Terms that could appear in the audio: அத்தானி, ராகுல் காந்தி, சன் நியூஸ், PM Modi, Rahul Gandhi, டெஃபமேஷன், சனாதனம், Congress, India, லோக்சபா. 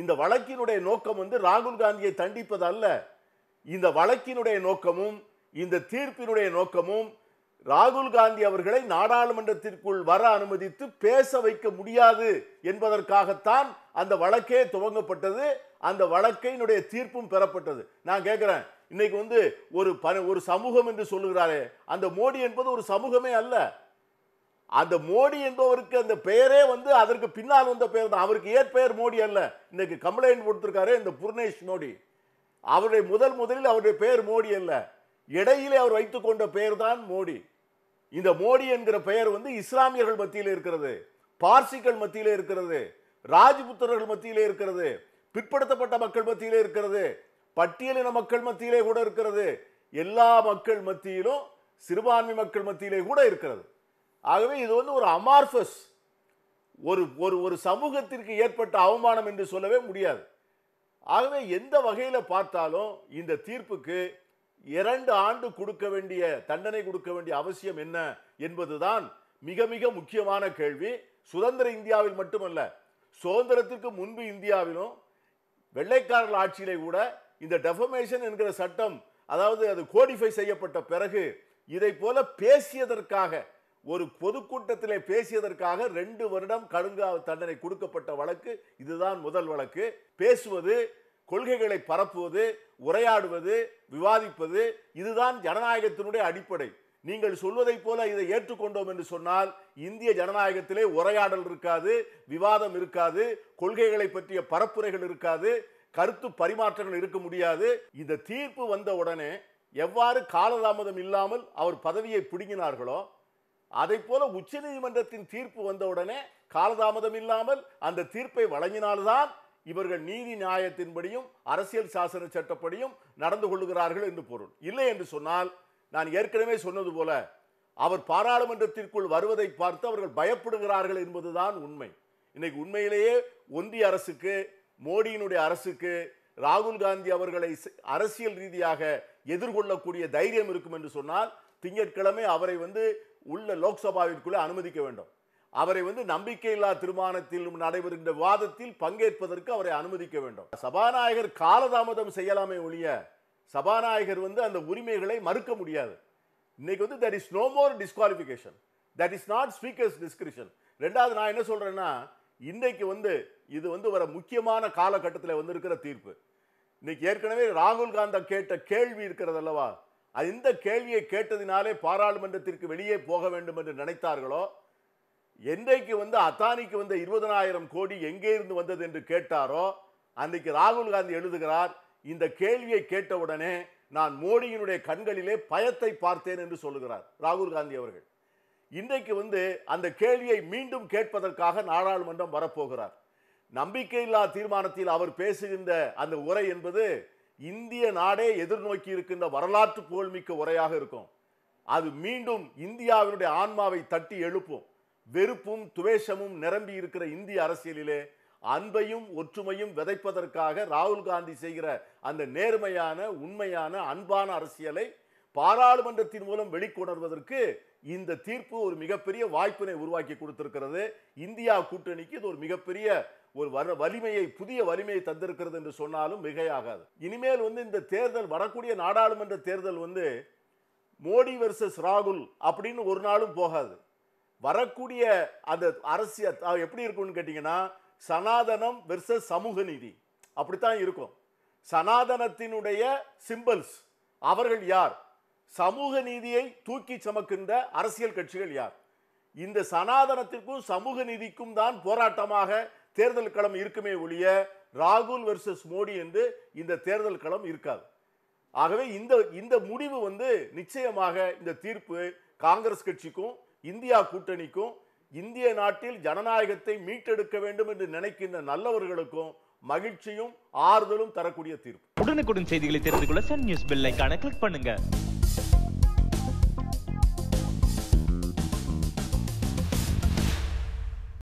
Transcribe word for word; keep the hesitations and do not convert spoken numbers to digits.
இந்த வழக்கினுடைய நோக்கம் வந்து ராகுல் காந்தியை தண்டிப்பது அல்ல. இந்த வழக்கினுடைய நோக்கமும் இந்த தீர்ப்பினுடைய நோக்கமும் ராகுல் காந்தி அவர்களை நாடாளுமன்றத்திற்குள் வர அனுமதித்து பேச வைக்க முடியாது என்பதற்காகத்தான் அந்த வழக்கே துவங்கப்பட்டது. அந்த வழக்கினுடைய தீர்ப்பும் பெறப்பட்டது. நான் கேட்கிறேன், இன்னைக்கு வந்து ஒரு ஒரு சமூகம் என்று சொல்லுகிறாரே, அந்த மோடி என்பது ஒரு சமூகமே அல்ல. அந்த மோடி என்பவருக்கு அந்த பெயரே வந்து அதற்கு பின்னால் வந்த பெயர் தான். அவருக்கு ஏற்பெயர் மோடி அல்ல. இன்னைக்கு கம்ப்ளைண்ட் கொடுத்திருக்காரு இந்த புர்னேஷ் மோடி. அவருடைய முதல் முதலில் அவருடைய பெயர் மோடி அல்ல, இடையிலே அவர் வைத்துக் கொண்ட பெயர் தான் மோடி. இந்த மோடி என்கிற பெயர் வந்து இஸ்லாமியர்கள் மத்தியிலே இருக்கிறது, பார்சிகள் மத்தியிலே இருக்கிறது, ராஜபுத்திரர்கள் மத்தியிலே இருக்கிறது, பிற்படுத்தப்பட்ட மக்கள் மத்தியிலே இருக்கிறது, பட்டியலின மக்கள் மத்தியிலே கூட இருக்கிறது, எல்லா மக்கள் மத்தியிலும் சிறுபான்மை மக்கள் மத்தியிலே கூட இருக்கிறது. ஆகவே இது வந்து ஒரு அமார்பஸ், ஒரு ஒரு சமூகத்திற்கு ஏற்பட்ட அவமானம் என்று சொல்லவே முடியாது. ஆகவே எந்த வகையில் பார்த்தாலும் இந்த தீர்ப்புக்கு இரண்டு ஆண்டு கொடுக்க வேண்டிய தண்டனை கொடுக்க வேண்டிய அவசியம் என்ன என்பதுதான் மிக மிக முக்கியமான கேள்வி. சுதந்திர இந்தியாவில் மட்டுமல்ல, சுதந்திரத்திற்கு முன்பு இந்தியாவிலும் வெள்ளைக்காரர்கள் ஆட்சியிலே கூட இந்த டெஃபமேஷன் என்கிற சட்டம், அதாவது அது கோடிஃபை செய்யப்பட்ட பிறகு, இதை போல பேசியதற்காக, ஒரு பொதுக்கூட்டத்திலே பேசியதற்காக ரெண்டு வருடம் கடுங்காவல் தண்டனை கொடுக்கப்பட்ட வழக்கு இதுதான் முதல் வழக்கு. பேசுவது, கொள்கைகளை பரப்புவது, உரையாடுவது, விவாதிப்பது, இதுதான் ஜனநாயகத்தினுடைய அடிப்படை. நீங்கள் சொல்வதை போல இதை ஏற்றுக்கொண்டோம் என்று சொன்னால் இந்திய ஜனநாயகத்திலே உரையாடல் இருக்காது, விவாதம் இருக்காது, கொள்கைகளை பற்றிய பரப்புரைகள் இருக்காது, கருத்து பரிமாற்றங்கள் இருக்க முடியாது. இந்த தீர்ப்பு வந்த உடனே எவ்வாறு காலதாமதம் இல்லாமல் அவர் பதவியை பிடுங்கினார்களோ அதை போல உச்சநீதிமன்றத்தின் தீர்ப்பு வந்தவுடனே காலதாமதம் இல்லாமல் அந்த தீர்ப்பை வழங்கினால்தான் இவர்கள் நீதி நியாயத்தின்படியும் அரசியல் சாசன சட்டப்படியும் நடந்து கொள்ளுகிறார்கள் என்று பொருள். இல்லை என்று சொன்னால், நான் ஏற்கனவே சொன்னது போல, அவர் பாராளுமன்றத்திற்குள் வருவதை பார்த்து அவர்கள் பயப்படுகிறார்கள் என்பதுதான் உண்மை. இன்னைக்கு உண்மையிலேயே ஒன்றிய அரசுக்கு, மோடியினுடைய அரசுக்கு ராகுல் காந்தி அவர்களை அரசியல் ரீதியாக எதிர்கொள்ளக்கூடிய தைரியம் இருக்கும் என்று சொன்னால் திங்கட்கிழமை அவரை வந்து உள்ள லோக்சபாவிற்குள்ளே அனுமதிக்க வேண்டும். அவரை வந்து நம்பிக்கையில்லா தீர்மானத்தில் நடைபெறுகின்ற விவாதத்தில் பங்கேற்பதற்கு அவரை அனுமதிக்க வேண்டும். சபாநாயகர் காலதாமதம் செய்யலாமே ஒழிய சபாநாயகர் வந்து அந்த உரிமைகளை மறுக்க முடியாது. இன்னைக்கு வந்து that is no more disqualification, that is not speakers description. ரெண்டாவது நான் என்ன சொல்றேன்னா, இன்னைக்கு வந்து இது வந்து ஒரு முக்கியமான காலகட்டத்தில் வந்திருக்கிற தீர்ப்பு. இன்னைக்கு ஏற்கனவே ராகுல் காந்தி கேட்ட கேள்வி இருக்கிறது அல்லவா, இந்த கேள்வியை கேட்டதினாலே பாராளுமன்றத்திற்கு வெளியே போக வேண்டும் என்று நினைத்தார்களோ, என்றைக்கு வந்து அத்தானிக்கு வந்த இருபதனாயிரம் கோடி எங்கே இருந்து வந்தது என்று கேட்டாரோ, அன்றைக்கு ராகுல் காந்தி எழுதுகிறார், இந்த கேள்வியை கேட்டவுடனே நான் மோடியினுடைய கண்களிலே பயத்தை பார்த்தேன் என்று சொல்லுகிறார் ராகுல் காந்தி அவர்கள். இன்றைக்கு வந்து அந்த கேள்வியை மீண்டும் கேட்பதற்காக நாடாளுமன்றம் வரப்போகிறார். நம்பிக்கையில்லா தீர்மானத்தில் அவர் பேசுகின்ற அந்த உரை என்பது இந்திய நாடே எதிர்நோக்கி இருக்கின்ற வரலாற்று புகழ்மிக்க உரையாக இருக்கும். அது மீண்டும் இந்தியாவினுடைய ஆன்மாவை தட்டி எழுப்பும். வெறுப்பும் துவேஷமும் நிரம்பி இருக்கிற இந்திய அரசியலிலே அன்பையும் ஒற்றுமையும் விதைப்பதற்காக ராகுல் காந்தி செய்கிற அந்த நேர்மையான, உண்மையான, அன்பான அரசியலை பாராளுமன்றத்தின் மூலம் வெளிக்கொணர்வதற்கு இந்த தீர்ப்பு ஒரு மிகப்பெரிய வாய்ப்பினை உருவாக்கி கொடுத்திருக்கிறது. இந்தியா கூட்டணிக்கு இது ஒரு மிகப்பெரிய ஒரு வலிமையை, புதிய வலிமையை தந்திருக்கிறது என்று சொன்னாலும் மிகையாகாது. இனிமேல் வந்து இந்த தேர்தல், வரக்கூடிய நாடாளுமன்ற தேர்தல் வந்து மோடி வெர்சஸ் ராகுல் அப்படின்னு ஒரு நாளும் போகாது. வரக்கூடிய அந்த அரசியல் எப்படி இருக்கும்னு கேட்டிங்கன்னா, சனாதனம் வெர்சஸ் சமூக நீதி அப்படித்தான் இருக்கும். சனாதனத்தினுடைய சிம்பல்ஸ் அவர்கள் யார், சமூக நீதியை தூக்கி சமக்கின்ற அரசியல் கட்சிகள் யார், இந்த சனாதனத்திற்கும் சமூக நீதிக்கும் தான் போராட்டமாக தேர்தல் களம் இருக்குமே ஒழிய ராகுல் வெர்சஸ் மோடி என்று இந்த தேர்தல் களம் இருக்காது. ஆகவே இந்த இந்த முடிவு வந்து நிச்சயமாக இந்த தீர்ப்பு காங்கிரஸ் கட்சிக்கும் இந்தியா கூட்டணிக்கும், இந்திய நாட்டில் ஜனநாயகத்தை மீட்டெடுக்க வேண்டும் என்று நினைக்கின்ற நல்லவர்களுக்கும் மகிழ்ச்சியும் ஆறுதலும் தரக்கூடிய தீர்ப்பு. உடனுக்குடன் செய்திகளை தெரிந்து கொள்ள சன் நியூஸ் பெல் ஐகானை கிளிக் பண்ணுங்க.